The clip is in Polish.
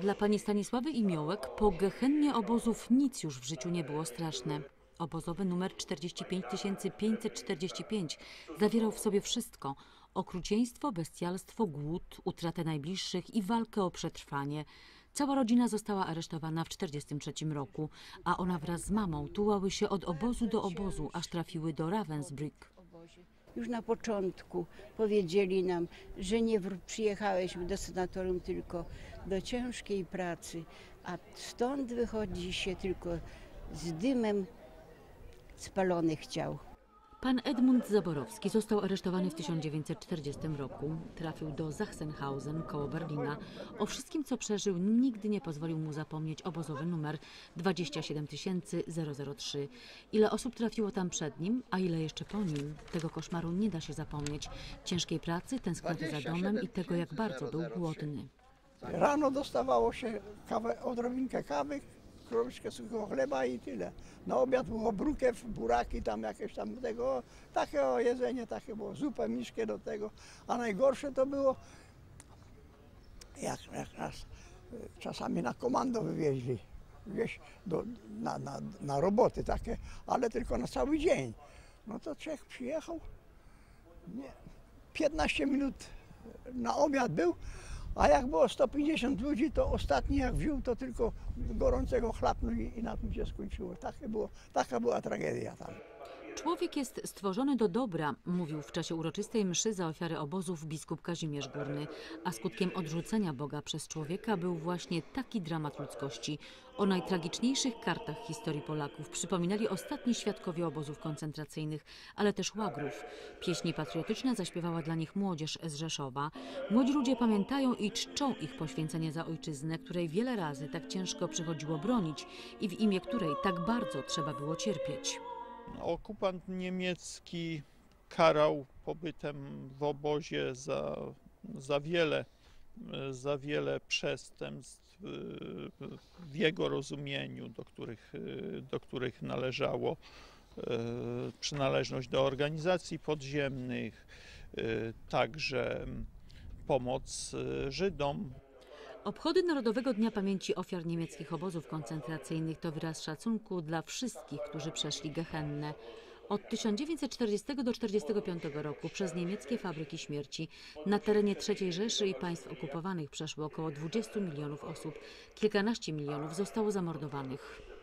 Dla pani Stanisławy Imiołek po gehennie obozów nic już w życiu nie było straszne. Obozowy numer 45545 zawierał w sobie wszystko: okrucieństwo, bestialstwo, głód, utratę najbliższych i walkę o przetrwanie. Cała rodzina została aresztowana w 1943 roku, a ona wraz z mamą tułały się od obozu do obozu, aż trafiły do Ravensbrück. Już na początku powiedzieli nam, że nie przyjechałeś do sanatorium tylko do ciężkiej pracy, a stąd wychodzi się tylko z dymem spalonych ciał. Pan Edmund Zaborowski został aresztowany w 1940 roku. Trafił do Sachsenhausen koło Berlina. O wszystkim, co przeżył, nigdy nie pozwolił mu zapomnieć obozowy numer 27003. Ile osób trafiło tam przed nim, a ile jeszcze po nim, tego koszmaru nie da się zapomnieć. Ciężkiej pracy, tęsknoty za domem i tego, jak bardzo był głodny. Rano dostawało się kawę, odrobinkę kawy, kromeczkę suchego chleba i tyle. Na obiad było brukiew, buraki, tam jakieś tam tego, takie o jedzenie, takie było, zupę miszkę do tego. A najgorsze to było, jak nas czasami na komando wywieźli, gdzieś na roboty takie, ale tylko na cały dzień. No to Czech przyjechał, 15 minut na obiad był, a jak było 150 ludzi, to ostatni jak wziął, to tylko gorącego chlapnął i na tym się skończyło. Taka była tragedia tam. Człowiek jest stworzony do dobra, mówił w czasie uroczystej mszy za ofiary obozów biskup Kazimierz Górny, a skutkiem odrzucenia Boga przez człowieka był właśnie taki dramat ludzkości. O najtragiczniejszych kartach historii Polaków przypominali ostatni świadkowie obozów koncentracyjnych, ale też łagrów. Pieśni patriotyczne zaśpiewała dla nich młodzież z Rzeszowa. Młodzi ludzie pamiętają i czczą ich poświęcenie za ojczyznę, której wiele razy tak ciężko przychodziło bronić i w imię której tak bardzo trzeba było cierpieć. Okupant niemiecki karał pobytem w obozie za wiele przestępstw w jego rozumieniu, do których należało przynależność do organizacji podziemnych, także pomoc Żydom. Obchody Narodowego Dnia Pamięci Ofiar Niemieckich Obozów Koncentracyjnych to wyraz szacunku dla wszystkich, którzy przeszli gehennę. Od 1940 do 1945 roku przez niemieckie fabryki śmierci na terenie III Rzeszy i państw okupowanych przeszło około 20 milionów osób. Kilkanaście milionów zostało zamordowanych.